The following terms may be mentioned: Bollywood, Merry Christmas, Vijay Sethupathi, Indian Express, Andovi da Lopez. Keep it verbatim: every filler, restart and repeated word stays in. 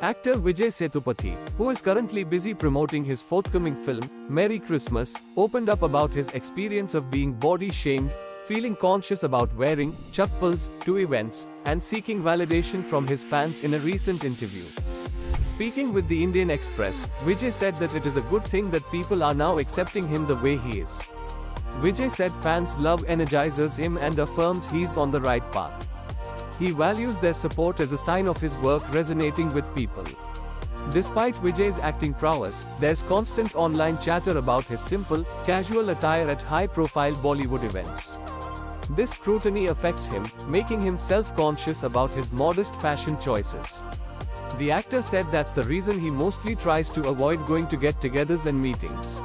Actor Vijay Sethupathi, who is currently busy promoting his forthcoming film, Merry Christmas, opened up about his experience of being body shamed, feeling conscious about wearing chappals to events, and seeking validation from his fans in a recent interview. Speaking with the Indian Express, Vijay said that it is a good thing that people are now accepting him the way he is. Vijay said fans love energizes him and affirms he's on the right path. He values their support as a sign of his work resonating with people. Despite Vijay's acting prowess, there's constant online chatter about his simple, casual attire at high-profile Bollywood events. This scrutiny affects him, making him self-conscious about his modest fashion choices. The actor said that's the reason he mostly tries to avoid going to get-togethers and meetings.